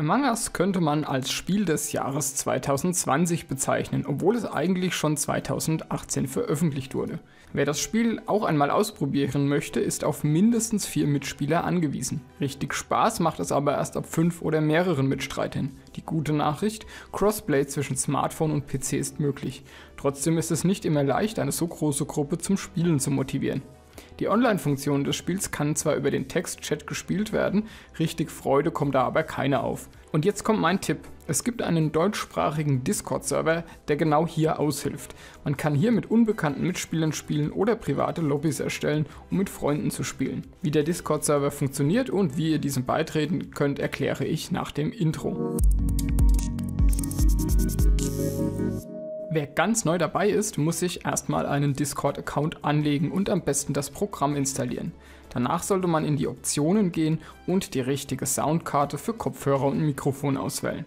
Among Us könnte man als Spiel des Jahres 2020 bezeichnen, obwohl es eigentlich schon 2018 veröffentlicht wurde. Wer das Spiel auch einmal ausprobieren möchte, ist auf mindestens 4 Mitspieler angewiesen. Richtig Spaß macht es aber erst ab 5 oder mehreren Mitstreitern. Die gute Nachricht, Crossplay zwischen Smartphone und PC ist möglich. Trotzdem ist es nicht immer leicht, eine so große Gruppe zum Spielen zu motivieren. Die Online-Funktion des Spiels kann zwar über den Text-Chat gespielt werden, richtig Freude kommt da aber keine auf. Und jetzt kommt mein Tipp. Es gibt einen deutschsprachigen Discord-Server, der genau hier aushilft. Man kann hier mit unbekannten Mitspielern spielen oder private Lobbys erstellen, um mit Freunden zu spielen. Wie der Discord-Server funktioniert und wie ihr diesem beitreten könnt, erkläre ich nach dem Intro. Wer ganz neu dabei ist, muss sich erstmal einen Discord-Account anlegen und am besten das Programm installieren. Danach sollte man in die Optionen gehen und die richtige Soundkarte für Kopfhörer und Mikrofon auswählen.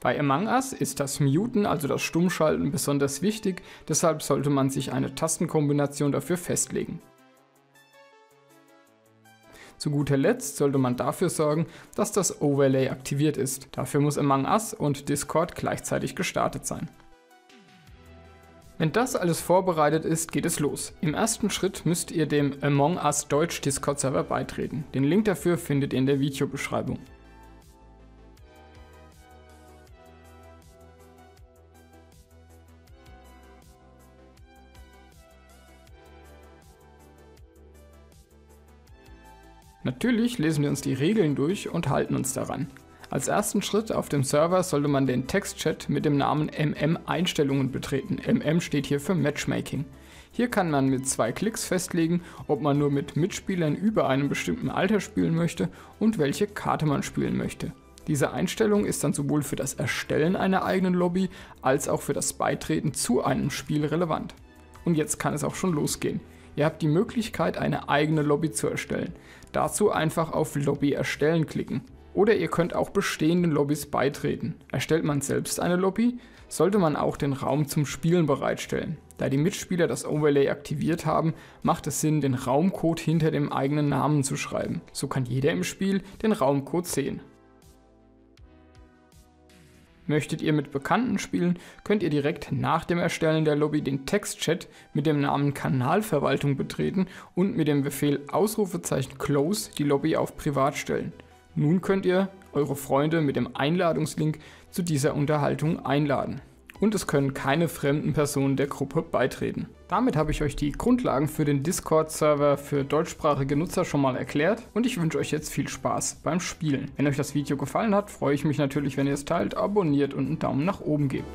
Bei Among Us ist das Muten, also das Stummschalten, besonders wichtig, deshalb sollte man sich eine Tastenkombination dafür festlegen. Zu guter Letzt sollte man dafür sorgen, dass das Overlay aktiviert ist. Dafür muss Among Us und Discord gleichzeitig gestartet sein. Wenn das alles vorbereitet ist, geht es los. Im ersten Schritt müsst ihr dem Among Us Deutsch Discord Server beitreten. Den Link dafür findet ihr in der Videobeschreibung. Natürlich lesen wir uns die Regeln durch und halten uns daran. Als ersten Schritt auf dem Server sollte man den Textchat mit dem Namen MM-Einstellungen betreten. MM steht hier für Matchmaking. Hier kann man mit 2 Klicks festlegen, ob man nur mit Mitspielern über einem bestimmten Alter spielen möchte und welche Karte man spielen möchte. Diese Einstellung ist dann sowohl für das Erstellen einer eigenen Lobby als auch für das Beitreten zu einem Spiel relevant. Und jetzt kann es auch schon losgehen. Ihr habt die Möglichkeit, eine eigene Lobby zu erstellen. Dazu einfach auf Lobby erstellen klicken. Oder ihr könnt auch bestehenden Lobbys beitreten. Erstellt man selbst eine Lobby, sollte man auch den Raum zum Spielen bereitstellen. Da die Mitspieler das Overlay aktiviert haben, macht es Sinn, den Raumcode hinter dem eigenen Namen zu schreiben. So kann jeder im Spiel den Raumcode sehen. Möchtet ihr mit Bekannten spielen, könnt ihr direkt nach dem Erstellen der Lobby den Textchat mit dem Namen Kanalverwaltung betreten und mit dem Befehl !close die Lobby auf Privat stellen. Nun könnt ihr eure Freunde mit dem Einladungslink zu dieser Unterhaltung einladen. Und es können keine fremden Personen der Gruppe beitreten. Damit habe ich euch die Grundlagen für den Discord-Server für deutschsprachige Nutzer schon mal erklärt und ich wünsche euch jetzt viel Spaß beim Spielen. Wenn euch das Video gefallen hat, freue ich mich natürlich, wenn ihr es teilt, abonniert und einen Daumen nach oben gebt.